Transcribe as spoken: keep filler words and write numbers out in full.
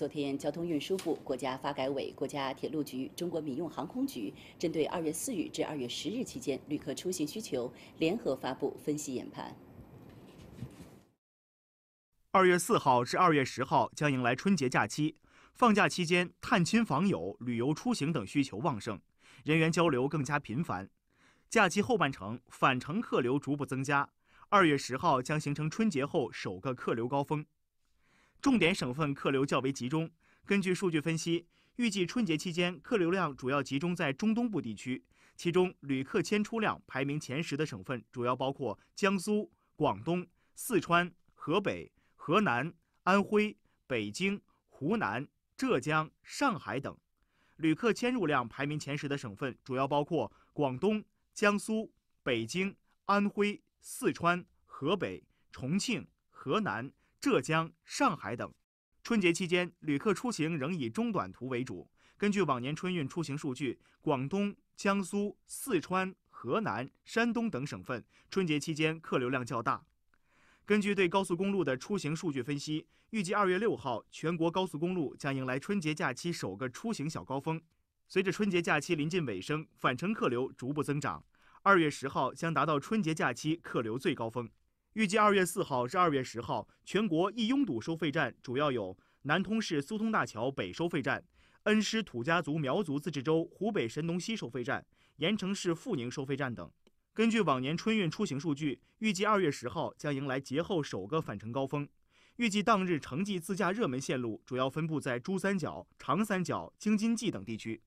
昨天，交通运输部、国家发改委、国家铁路局、中国民用航空局针对二月四日至二月十日期间旅客出行需求，联合发布分析研判。二月四号至二月十号将迎来春节假期，放假期间探亲访友、旅游出行等需求旺盛，人员交流更加频繁。假期后半程返程客流逐步增加，二月十号将形成春节后首个客流高峰。 重点省份客流较为集中。根据数据分析，预计春节期间客流量主要集中在中东部地区，其中旅客迁出量排名前十的省份主要包括江苏、广东、四川、河北、河南、安徽、北京、湖南、浙江、上海等；旅客迁入量排名前十的省份主要包括广东、江苏、北京、安徽、四川、河北、重庆、河南、 浙江、上海等。春节期间，旅客出行仍以中短途为主。根据往年春运出行数据，广东、江苏、四川、河南、山东等省份春节期间客流量较大。根据对高速公路的出行数据分析，预计二月六号，全国高速公路将迎来春节假期首个出行小高峰。随着春节假期临近尾声，返程客流逐步增长。二月十号将达到春节假期客流最高峰。 预计二月四号至二月十号，全国易拥堵收费站主要有南通市苏通大桥北收费站、恩施土家族苗族自治州湖北神农溪收费站、盐城市阜宁收费站等。根据往年春运出行数据，预计二月十号将迎来节后首个返程高峰。预计当日城际自驾热门线路主要分布在珠三角、长三角、京津冀等地区。